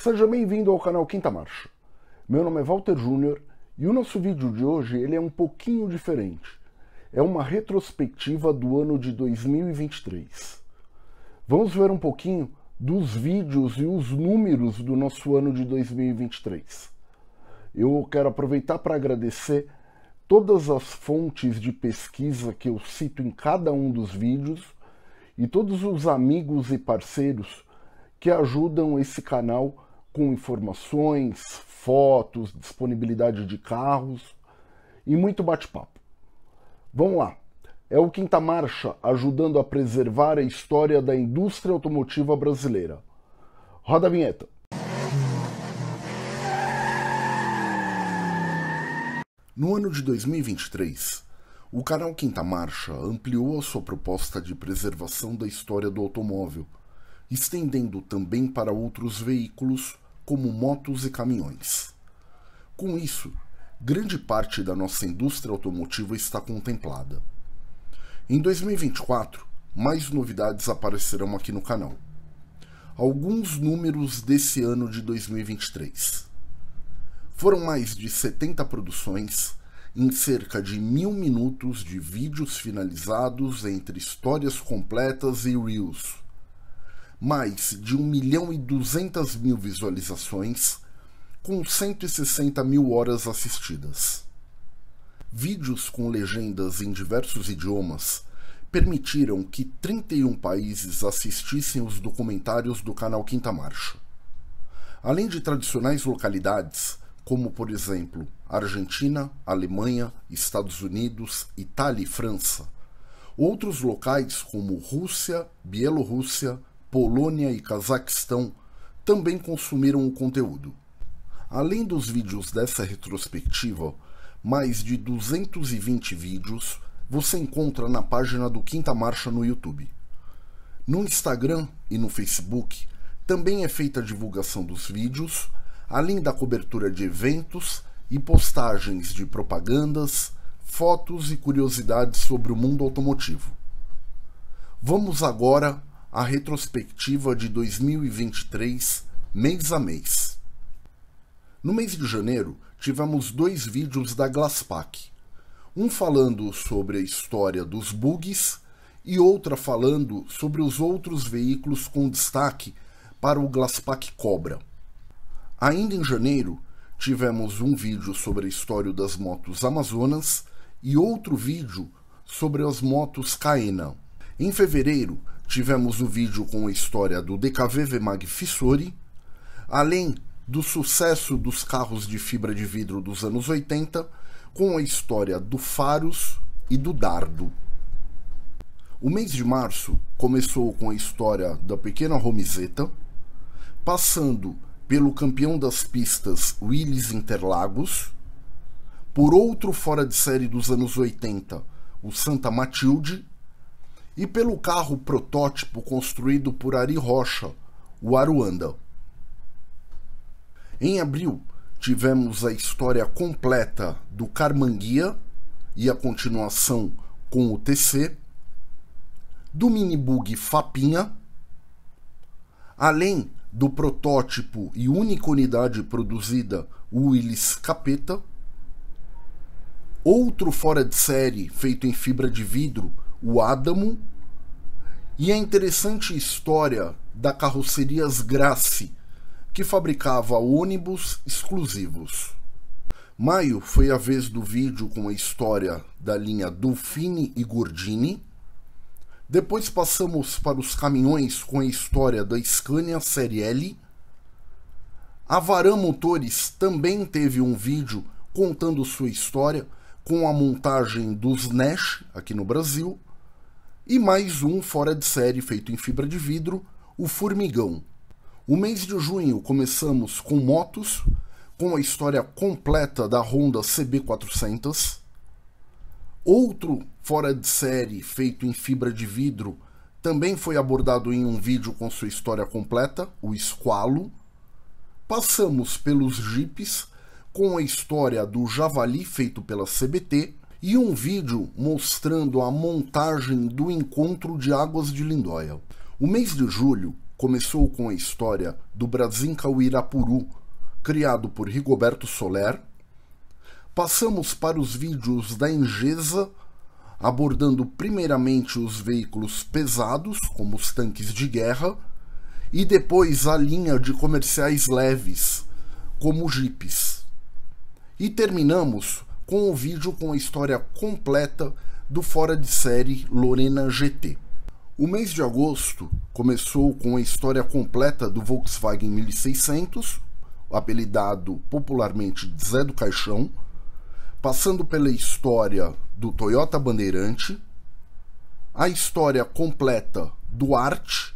Seja bem-vindo ao canal Quinta Marcha. Meu nome é Walter Júnior e o nosso vídeo de hoje ele é um pouquinho diferente. É uma retrospectiva do ano de 2023. Vamos ver um pouquinho dos vídeos e os números do nosso ano de 2023. Eu quero aproveitar para agradecer todas as fontes de pesquisa que eu cito em cada um dos vídeos e todos os amigos e parceiros que ajudam esse canal com informações, fotos, disponibilidade de carros e muito bate-papo. Vamos lá! É o Quinta Marcha ajudando a preservar a história da indústria automotiva brasileira. Roda a vinheta! No ano de 2023, o canal Quinta Marcha ampliou a sua proposta de preservação da história do automóvel, estendendo também para outros veículos, como motos e caminhões. Com isso, grande parte da nossa indústria automotiva está contemplada. Em 2024, mais novidades aparecerão aqui no canal. Alguns números desse ano de 2023. Foram mais de 70 produções, em cerca de 1000 minutos de vídeos finalizados entre histórias completas e reels. Mais de 1.200.000 visualizações, com 160.000 horas assistidas. Vídeos com legendas em diversos idiomas permitiram que 31 países assistissem os documentários do canal Quinta Marcha. Além de tradicionais localidades, como por exemplo Argentina, Alemanha, Estados Unidos, Itália e França. Outros locais como Rússia, Bielorrússia, Polônia e Cazaquistão também consumiram o conteúdo. Além dos vídeos dessa retrospectiva, mais de 220 vídeos você encontra na página do Quinta Marcha no YouTube. No Instagram e no Facebook também é feita a divulgação dos vídeos, além da cobertura de eventos e postagens de propagandas, fotos e curiosidades sobre o mundo automotivo. Vamos agora à retrospectiva de 2023, mês a mês. No mês de janeiro, tivemos 2 vídeos da Glaspack, um falando sobre a história dos bugs e outra falando sobre os outros veículos com destaque para o Glaspack Cobra. Ainda em janeiro, tivemos um vídeo sobre a história das motos Amazonas e outro vídeo sobre as motos Kaena. Em fevereiro, tivemos um vídeo com a história do DKW Vemag Fissori, além do sucesso dos carros de fibra de vidro dos anos 80, com a história do Faros e do Dardo. O mês de março começou com a história da pequena Romizeta, passando pelo campeão das pistas Willys Interlagos, por outro fora de série dos anos 80, o Santa Matilde, e pelo carro protótipo construído por Ari Rocha, o Aruanda. Em abril, tivemos a história completa do Carmanguia e a continuação com o TC, do minibug Fapinha, além do protótipo e única unidade produzida, o Willis Capeta, outro fora de série feito em fibra de vidro, o Adamo, e a interessante história da Carrocerias Grassi, que fabricava ônibus exclusivos. Maio foi a vez do vídeo com a história da linha Dufini e Gordini. Depois passamos para os caminhões com a história da Scania Série L. A Varã Motores também teve um vídeo contando sua história com a montagem dos Nash aqui no Brasil. E mais um fora de série feito em fibra de vidro, o Formigão. O mês de junho começamos com motos, com a história completa da Honda CB400. Outro fora de série feito em fibra de vidro também foi abordado em um vídeo com sua história completa, o Squalo. Passamos pelos jipes com a história do Javali feito pela CBT e um vídeo mostrando a montagem do encontro de Águas de Lindóia. O mês de julho começou com a história do Brasinca Uirapuru, criado por Rigoberto Soler. Passamos para os vídeos da Engesa, abordando primeiramente os veículos pesados, como os tanques de guerra, e depois a linha de comerciais leves, como jipes. E terminamos com o vídeo com a história completa do fora de série Lorena GT. O mês de agosto começou com a história completa do Volkswagen 1600, apelidado popularmente de Zé do Caixão, passando pela história do Toyota Bandeirante, a história completa do Art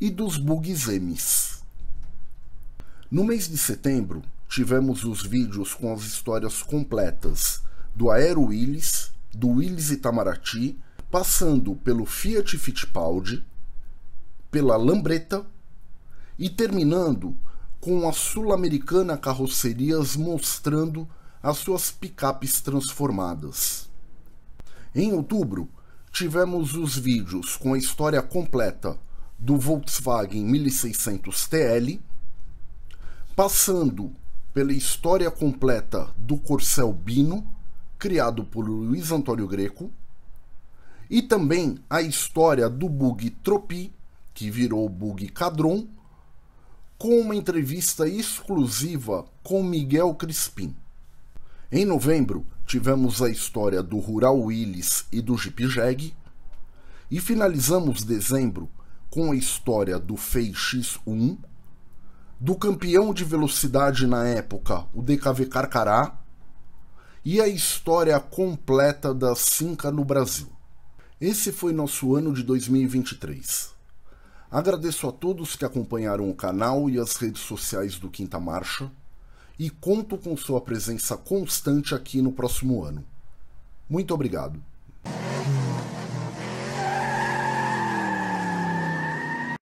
e dos Bugs M's. No mês de setembro, tivemos os vídeos com as histórias completas do Aero Willys, do Willys Itamaraty, passando pelo Fiat Fittipaldi, pela Lambretta e terminando com a Sul-Americana Carrocerias mostrando as suas picapes transformadas. Em outubro, tivemos os vídeos com a história completa do Volkswagen 1600 TL, passando pela história completa do Corcel Bino, criado por Luiz Antônio Greco, e também a história do bug Tropi, que virou bug Cadron, com uma entrevista exclusiva com Miguel Crispim. Em novembro, tivemos a história do Rural Willys e do Jeep Jag, e finalizamos dezembro com a história do FX1, do campeão de velocidade na época, o DKV Carcará, e a história completa da Cinca no Brasil. Esse foi nosso ano de 2023. Agradeço a todos que acompanharam o canal e as redes sociais do Quinta Marcha e conto com sua presença constante aqui no próximo ano. Muito obrigado.